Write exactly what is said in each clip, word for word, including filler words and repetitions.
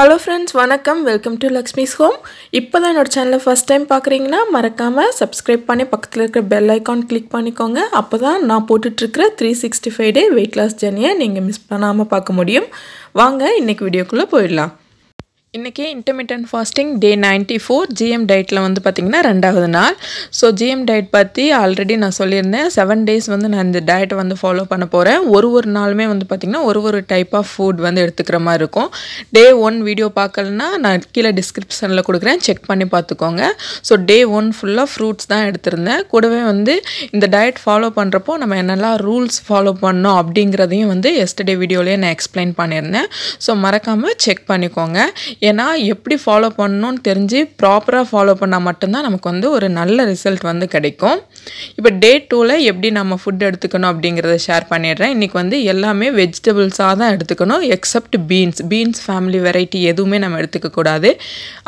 Hello friends, vanakkam, welcome to Lakshmi's Home. If you are channel first time paakreenga marakama subscribe panni pakkathula irukra bell icon click pannikonga appoda na potutirukra three sixty-five day weight loss journey neenga miss pannama paakamudiyum vaanga innikku video ku poidalam இன்னைக்கு intermittent fasting day ninety-four G M diet ல வந்து பாத்தீங்கன்னா இரண்டாவது நாள் so G M diet பத்தி already நான் சொல்லிருந்தேன் seven days வந்து நான் இந்த diet வந்து ஃபாலோ பண்ண போறேன் ஒரு ஒரு நாளுமே வந்து பாத்தீங்கன்னா ஒரு ஒரு டைப் ஆஃப் ஃபுட் வந்து எடுத்துக்கிற மாதிரி இருக்கும் day one வீடியோ பார்க்கலனா நான் கீழ டிஸ்கிரிப்ஷன்ல கொடுக்கிறேன் செக் பண்ணி பாத்துக்கோங்க சோ day one ஃபுல்லா ஃப்ரூட்ஸ் தான் எடுத்துிருந்தேன் கூடவே வந்து இந்த diet ஃபாலோ பண்றப்போ நம்ம என்னெல்லாம் ரூல்ஸ் ஃபாலோ பண்ணனும் அப்படிங்கறதையும் வந்து yesterday வீடியோலயே நான் எக்ஸ்பிளைன் பண்ணிருந்தேன் சோ மறக்காம செக் பண்ணிக்கோங்க ஏனா எப்படி ஃபாலோ பண்ணனும்னு தெரிஞ்சு ப்ராப்பரா ஃபாலோ பண்ணா மட்டும் தான் நமக்கு வந்து ஒரு நல்ல ரிசல்ட் வந்து கிடைக்கும். இப்போ day two ல எப்படி நம்ம ஃபுட் எடுத்துக்கணும் அப்படிங்கறதை ஷேர் பண்ணிடுறேன். இன்னைக்கு வந்து எல்லாமே வெஜிடபிள்ஸா தான் எடுத்துக்கணும் except beans. Beans family variety எதுவுமே நம்ம எடுத்துக்க கூடாது.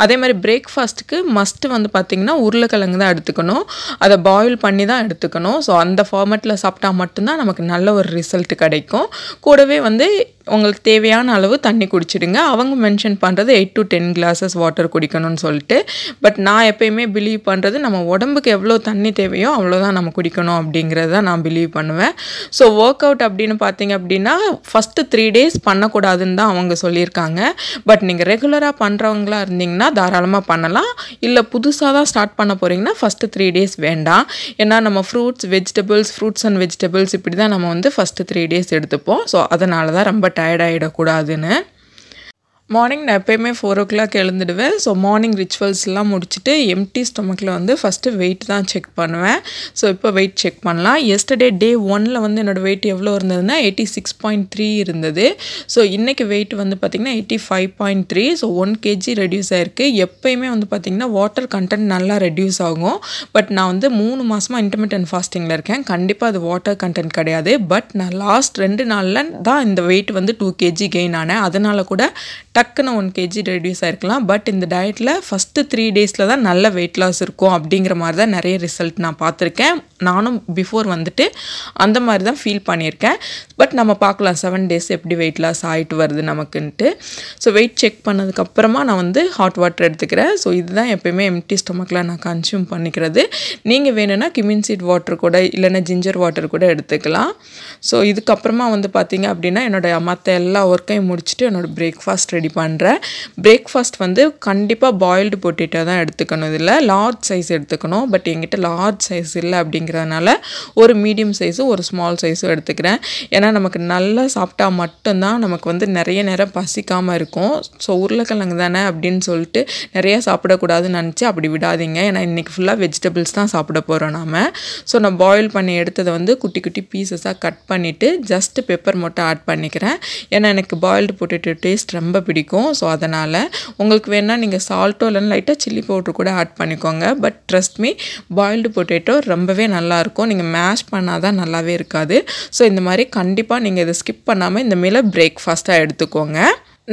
அதே மாதிரி பிரேக்பாஸ்ட்க்கு மஸ்ட் வந்து பாத்தீங்கன்னா உருளைக்கிழங்கு தான் எடுத்துக்கணும். அத boil பண்ணி தான் எடுத்துக்கணும். சோ அந்த ஃபார்மட்ல சாப்பிட்டா மட்டும் தான் நமக்கு நல்ல ஒரு ரிசல்ட் கிடைக்கும். கூடவே வந்து உங்களுக்கு தேவையான அளவு தண்ணி குடிச்சிடுங்க அவங்க மென்ஷன் பண்றது eight to ten glasses water குடிக்கணும்னு சொல்லிட்டு பட் நான் எப்பயுமே பிலீவ் பண்றது நம்ம உடம்புக்கு எவ்வளவு தண்ணி தேவையோ அவ்வளவுதான் நாம குடிக்கணும் அப்படிங்கறத நான் பிலீவ் பண்ணுவேன் சோ வொர்க் அவுட் அப்படினு பாத்தீங்க அப்படினா first three days பண்ண கூடாதுன்னு தான் அவங்க சொல்லிருக்காங்க பட் நீங்க ரெகுலரா பண்றவங்களா இருந்தீங்கன்னா தாராளமா பண்ணலாம் இல்ல புதுசா தான் ஸ்டார்ட் பண்ண போறீங்கன்னா first three days வேண்டாம் ஏன்னா நம்ம fruits vegetables fruits and vegetables இப்படி தான் நம்ம வந்து first three days எடுத்துப்போம் சோ அதனால தான் ரொம்ப tired ஆயிட கூடாதுன்னு Morning நான் எப்பயுமே four o'clock எழுந்திடுவேன் so morning rituals எல்லாம் முடிச்சிட்டு empty stomach ல வந்து first weight தான் check பண்ணுவேன் so இப்போ weight check பண்ணலாம் yesterday day one ல வந்து என்னோட weight எவ்வளவு இருந்ததுன்னா eighty-six point three இருந்தது so இன்னைக்கு weight வந்து பாத்தீங்கன்னா eighty-five point three so one kilogram reduce ஆயிருக்கு எப்பயுமே வந்து பாத்தீங்கன்னா water content நல்லா reduce ஆகும் பட் நான் வந்து three மாசமா intermittent fasting ல இருக்கேன் கண்டிப்பா அது water content கிடையாது பட் நான் லாஸ்ட் two நாள்ல தான் இந்த weight வந்து two kilogram gain ஆனேன் அதனால கூட டக்குன one kilogram reduce ஆயிருக்கலாம் பட் இந்த டயட்ல first three days ல தான் நல்ல weight loss இருக்கும் அப்படிங்கற மாதிரி தான் நிறைய ரிசல்ட் நான் பாத்திருக்கேன் நானும் before வந்துட்டு அந்த மாதிரி தான் ஃபீல் பண்ணியிருக்கேன் பட் நம்ம பார்க்கலாம் seven days எப்படி weight loss ஆயிட்டு வருது நமக்குன்னு சோ weight check பண்ணதுக்கு அப்புறமா நான் வந்து hot water எடுத்துக்கிறேன் சோ இதுதான் எப்பவுமே empty stomach ல நான் கன்சூம் பண்ணிக்கிறது நீங்க வேணும்னா cumin seed water கூட இல்லனா ginger water கூட எடுத்துக்கலாம் சோ இதுக்கு அப்புறமா வந்து பாத்தீங்க அப்படினா என்னோட மத்த எல்லா வொர்க்கையும் முடிச்சிட்டு என்னோட breakfast ரெடி பண்றேன் breakfast வந்து கண்டிப்பா boiled potato தான் எடுத்துக்கணும் இல்ல large size எடுத்துக்கணும் பட் என்கிட்ட large size இல்ல அப்படிங்கறனால ஒரு medium size ஒரு small size எடுத்துக்கிறேன் ஏனா நமக்கு நல்லா சாப்பிட்டா மட்டும் தான் நமக்கு வந்து நிறைய நேரம் பசிக்காம இருக்கும் சோ உருளைக்கிழங்கு தானே அப்படினு சொல்லிட்டு நிறைய சாப்பிட கூடாதுன்னு நினைச்சு அப்படி விடாதீங்க ஏனா இன்னைக்கு ஃபுல்லா vegetables தான் சாப்பிட போறோம் நாம சோ நான் boil பண்ணி எடுத்தத வந்து குட்டி குட்டி pieces ஆ கட் பண்ணிட்டு just pepper மட்டும் ஆட் பண்ணிக்கிறேன் ஏனா எனக்கு boiled potato taste ரொம்ப பிடிக்கும் சோ அதனால உங்களுக்கு வேணா நீங்க salt இல்ல லைட்டா chilli powder கூட ஆட் பண்ணிக்கோங்க but trust me boiled potato ரொம்பவே நல்லா இருக்கும் நீங்க mash பண்ணாதா நல்லாவே இருக்காது சோ இந்த மாதிரி கண்டிப்பா நீங்க இத ஸ்கிப் பண்ணாம இந்த மீல பிரேக்பாஸ்டா எடுத்துக்கோங்க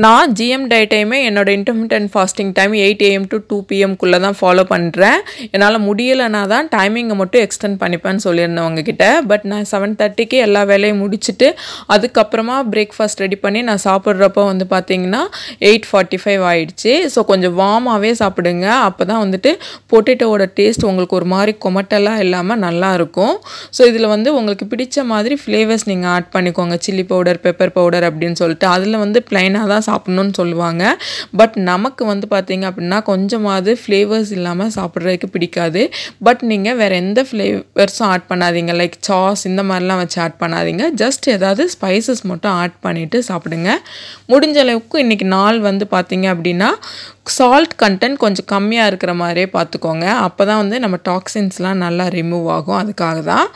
நான் G M diet time என்னோட intermittent fasting time eight A M to two P M குள்ள தான் ஃபாலோ பண்றேன் என்னால முடியலனா தான் டைமிங்க மட்டும் எக்ஸ்டெண்ட் பண்ணிப்பேன்னு சொல்லிருந்தவங்க கிட்ட பட் நான் seven thirty க்கு எல்லா வேலையும் முடிச்சிட்டு அதுக்கு அப்புறமா பிரேக்பாஸ்ட் ரெடி பண்ணி நான் சாப்பிடுறப்போ வந்து பாத்தீங்கன்னா eight forty-five ஆயிடுச்சு சோ கொஞ்சம் வார்மாவே சாப்பிடுங்க அப்பதான் வந்துட்டு பொட்டேட்டோவோட டேஸ்ட் உங்களுக்கு ஒரு மாதிரி கொமட்டலா இல்லாம நல்லா இருக்கும் சோ இதுல வந்து உங்களுக்கு பிடிச்ச மாதிரி ஃப்ளேவர்ஸ் நீங்க ஆட் பண்ணிக்கோங்க chili powder pepper powder அப்படினு சொல்லிட்டு அதுல வந்து ப்ளைனா சாப்பிடணும்னு சொல்வாங்க பட் நமக்கு வந்து பாத்தீங்க அப்படினா கொஞ்சமாவது फ्लेवर्स இல்லாம சாப்பிடுறதுக்கு பிடிக்காது பட் நீங்க வேற எந்த फ्लेवर्ஸும் ஆட் பண்ணாதீங்க லைக் சாஸ் இந்த மாதிரிலாம் வச்சு ஆட் பண்ணாதீங்க ஜஸ்ட் ஏதாவது ஸ்பைसेस மட்டும் ஆட் பண்ணிட்டு சாப்பிடுங்க முடிஞ்ச அளவுக்கு இன்னைக்கு நாள் வந்து பாத்தீங்க அப்படினா salt content கொஞ்சம் கம்மியா இருக்குற மாதிரி பாத்துக்கோங்க அப்பதான் வந்து நம்ம டாக்ஸின்ஸ்லாம் நல்லா ரிமூவ் ஆகும் அதுக்காக தான்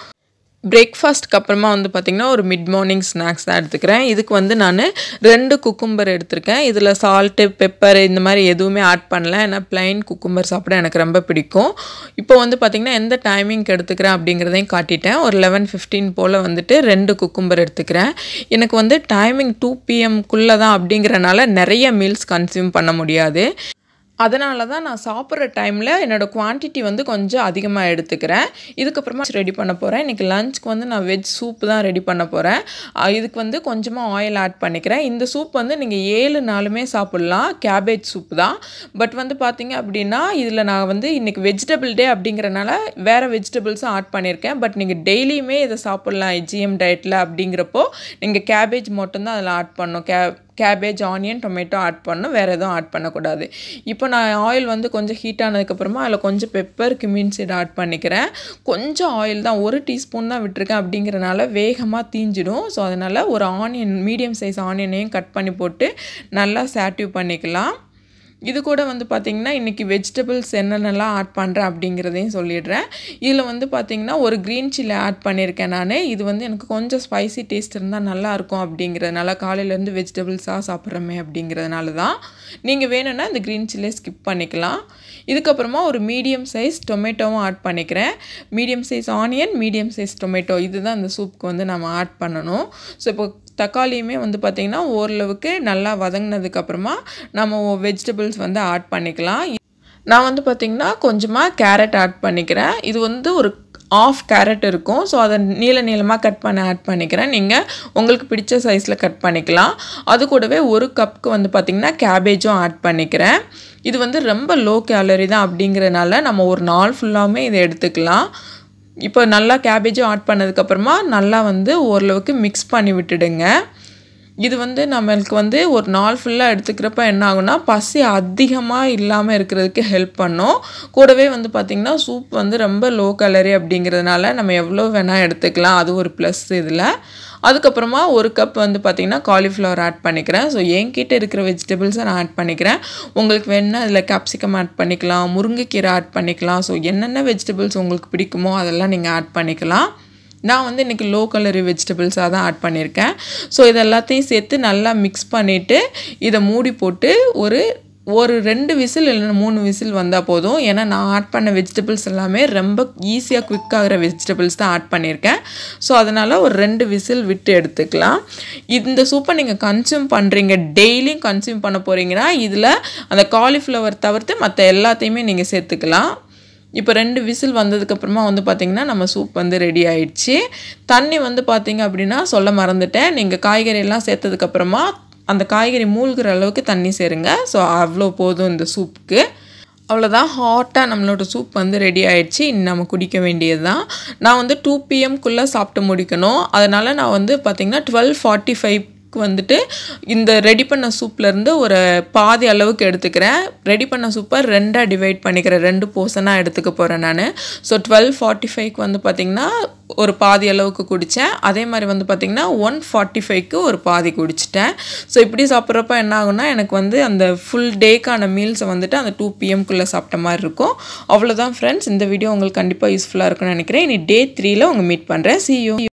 breakfast க்கு அப்புறமா வந்து பாத்தீங்கன்னா ஒரு mid morning snacks தான் எடுத்துக்கிறேன் இதுக்கு வந்து நான் ரெண்டு cucumber எடுத்துக்கேன் இதுல salt pepper இந்த மாதிரி எதுவுமே ஆட் பண்ணல ஏனா plain cucumber சாப்பிட எனக்கு ரொம்ப பிடிக்கும் இப்போ வந்து பாத்தீங்கன்னா எந்த டைமிங்க்கு எடுத்துக்கிறேன் அப்படிங்கறதையும் காட்டிட்டேன் ஒரு eleven fifteen போல வந்துட்டு ரெண்டு cucumber எடுத்துக்கிறேன் எனக்கு வந்து டைமிங் two P M குள்ள தான் அப்படிங்கறனால நிறைய meals consume பண்ண முடியாது அதனால தான் நான் சாப்பிட்ற டைம்ல என்னோட குவாண்டிட்டி வந்து கொஞ்சம் அதிகமா எடுத்துக்கிறேன். இதுக்கு அப்புறமா ரெடி பண்ண போறேன். இன்னைக்கு லஞ்ச்க்கு வந்து நான் வெஜ் சூப் தான் ரெடி பண்ண போறேன். இதுக்கு வந்து கொஞ்சமா ஆயில் ஆட் பண்ணிக்கிறேன். இந்த சூப் வந்து நீங்க ஏழு நாளுமே சாப்பிடலாம். கேபேஜ் சூப் தான். பட் வந்து பாத்தீங்க அப்படினா இதுல நான் வந்து இன்னைக்கு வெஜிடபிள் டே அப்படிங்கறனால வேற வெஜிடபிள்ஸ் ஆட் பண்ணிருக்கேன். பட் நீங்க டெய்லியுமே இத சாப்பிடலாம் ஜிஎம் டயட்ல அப்படிங்கறப்போ நீங்க கேபேஜ் மட்டும் தான் அதல ஆட் பண்ணனும். கேபேஜ், ஆனியன், டொமேட்டோ ஆட் பண்ணணும், வேறு எதுவும் ஆட் பண்ணக்கூடாது. இப்போ நான் ஆயில் வந்து கொஞ்சம் ஹீட் ஆனதுக்கப்புறமா அதில் கொஞ்சம் பெப்பர், கிமின் சீட் ஆட் பண்ணிக்கிறேன். கொஞ்சம் ஆயில் தான், ஒரு டீஸ்பூன் தான் விட்டுருக்கேன். அப்படிங்கிறனால வேகமாக தீஞ்சிடும். ஸோ அதனால் ஒரு ஆனியன், மீடியம் சைஸ் ஆனியனையும் கட் பண்ணி போட்டு நல்லா சாட்டிவ் பண்ணிக்கலாம். இது கூட வந்து பாத்தீங்கன்னா இன்னைக்கு வெஜிடபிள்ஸ் என்னென்னலாம் ஆட் பண்றேன் அப்படிங்கறதையும் சொல்லிடுறேன். இதுல வந்து பாத்தீங்கன்னா ஒரு green chilli ஆட் பண்ணிருக்கேன் நானு. இது வந்து எனக்கு கொஞ்சம் ஸ்பைசி டேஸ்ட் இருந்தா நல்லா இருக்கும் அப்படிங்கறதனால, காலையில இருந்து வெஜிடபிள்ஸா சாப்பிடுறமே அப்படிங்கறதனால தான். நீங்க வேணும்னா இந்த green chilli ஸ்கிப் பண்ணிக்கலாம். இதுக்கு அப்புறமா ஒரு மீடியம் சைஸ் டொமேட்டோவும் ஆட் பண்ணிக்கிறேன். Medium size onion, medium size tomato, இதுதான் அந்த சூப்புக்கு வந்து நம்ம ஆட் பண்ணணும். ஸோ இப்போ தக்காளியுமே வந்து பார்த்திங்கன்னா ஓரளவுக்கு நல்லா வதங்கினதுக்கு அப்புறமா நம்ம வெஜிடபிள்ஸ் வந்து ஆட் பண்ணிக்கலாம். நான் வந்து பார்த்திங்கன்னா கொஞ்சமாக கேரட் ஆட் பண்ணிக்கிறேன். இது வந்து ஒரு ஆஃப் கேரட் இருக்கும். ஸோ அதை நீள நீளமாக கட் பண்ண ஆட் பண்ணிக்கிறேன். நீங்கள் உங்களுக்கு பிடிச்ச சைஸில் கட் பண்ணிக்கலாம். அது கூடவே ஒரு கப்புக்கு வந்து பார்த்திங்கன்னா கேபேஜும் ஆட் பண்ணிக்கிறேன். இது வந்து ரொம்ப லோ கேலரி தான். அப்படிங்கிறனால நம்ம ஒரு நாள் ஃபுல்லாமே இதை எடுத்துக்கலாம். இப்போ நல்லா கேபேஜும் ஆட் பண்ணதுக்கப்புறமா நல்லா வந்து ஓரளவுக்கு மிக்ஸ் பண்ணி விட்டுடுங்க. இது வந்து நம்மளுக்கு வந்து ஒரு நாள் ஃபுல்லாக எடுத்துக்கிறப்ப என்ன ஆகும்னா பசி அதிகமாக இல்லாமல் இருக்கிறதுக்கு ஹெல்ப் பண்ணும். கூடவே வந்து பார்த்திங்கன்னா சூப் வந்து ரொம்ப லோ கலரி அப்படிங்கிறதுனால நம்ம எவ்வளோ வேணால் எடுத்துக்கலாம். அது ஒரு ப்ளஸ் இதில். அதுக்கப்புறமா ஒரு கப் வந்து பார்த்திங்கன்னா காலிஃப்ளவர் ஆட் பண்ணிக்கிறேன். ஸோ என்கிட்ட இருக்கிற வெஜிடபிள்ஸை நான் ஆட் பண்ணிக்கிறேன். உங்களுக்கு வேணுன்னா அதில் கேப்சிகம் ஆட் பண்ணிக்கலாம், முருங்கைக்கீரை ஆட் பண்ணிக்கலாம். ஸோ என்னென்ன வெஜிடபிள்ஸ் உங்களுக்கு பிடிக்குமோ அதெல்லாம் நீங்கள் ஆட் பண்ணிக்கலாம். நான் வந்து இன்றைக்கி லோ கலரி வெஜிடபிள்ஸாக தான் ஆட் பண்ணியிருக்கேன். ஸோ இது எல்லாத்தையும் சேர்த்து நல்லா மிக்ஸ் பண்ணிவிட்டு இதை மூடி போட்டு ஒரு ஒரு ரெண்டு விசில் இல்லைன்னா மூணு விசில் வந்தால் போதும். ஏன்னா நான் ஆட் பண்ண வெஜிடபிள்ஸ் எல்லாமே ரொம்ப ஈஸியாக குவிக்காகிற வெஜிடபிள்ஸ் தான் ஆட் பண்ணியிருக்கேன். ஸோ அதனால் ஒரு ரெண்டு விசில் விட்டு எடுத்துக்கலாம். இந்த சூப்பை நீங்கள் கன்சியூம் பண்ணுறீங்க, டெய்லியும் கன்சியூம் பண்ண போகிறீங்கன்னா இதில் அந்த காலிஃப்ளவர் தவிர்த்து மற்ற எல்லாத்தையுமே நீங்கள் சேர்த்துக்கலாம். இப்போ ரெண்டு விசில் வந்ததுக்கப்புறமா வந்து பார்த்திங்கன்னா நம்ம சூப் வந்து ரெடி ஆயிடுச்சு. தண்ணி வந்து பார்த்திங்க அப்படின்னா சொல்ல மறந்துட்டேன். நீங்கள் காய்கறியெல்லாம் சேர்த்ததுக்கப்புறமா அந்த காய்கறி மூழ்கிற அளவுக்கு தண்ணி சேருங்க. ஸோ அவ்வளோ போதும் இந்த சூப்புக்கு. அவ்வளோதான், ஹாட்டாக நம்மளோட சூப் வந்து ரெடி ஆகிடுச்சு. இன்னும் நம்ம குடிக்க வேண்டியது தான். நான் வந்து டூ பிஎம்குள்ளே சாப்பிட்டு முடிக்கணும். அதனால் நான் வந்து பார்த்திங்கன்னா டுவெல் ஃபார்ட்டி ஃபைவ் வந்துட்டு இந்த ரெடி பண்ண சூப்லேருந்து ஒரு பாதி அளவுக்கு எடுத்துக்கிறேன். ரெடி பண்ண சூப்பை ரெண்டாக டிவைட் பண்ணிக்கிறேன். ரெண்டு போர்ஷனாக எடுத்துக்க போகிறேன் நான். ஸோ டுவெல் ஃபார்ட்டி ஃபைவ்க்கு வந்து பார்த்திங்கன்னா ஒரு பாதி அளவுக்கு குடித்தேன். அதே மாதிரி வந்து பார்த்திங்கன்னா ஒன் ஃபார்ட்டி ஃபைவ்க்கு ஒரு பாதி குடிச்சிட்டேன். ஸோ இப்படி சாப்பிட்றப்ப என்ன ஆகும்னா எனக்கு வந்து அந்த ஃபுல் டேக்கான மீல்ஸை வந்துட்டு அந்த டூ பிஎம்குள்ளே சாப்பிட்ட மாதிரி இருக்கும். அவ்வளோதான் ஃப்ரெண்ட்ஸ், இந்த வீடியோ உங்களுக்கு கண்டிப்பாக யூஸ்ஃபுல்லாக இருக்கும்னு நினைக்கிறேன். இனி டே த்ரீயில் உங்கள் மீட் பண்ணுறேன். See you.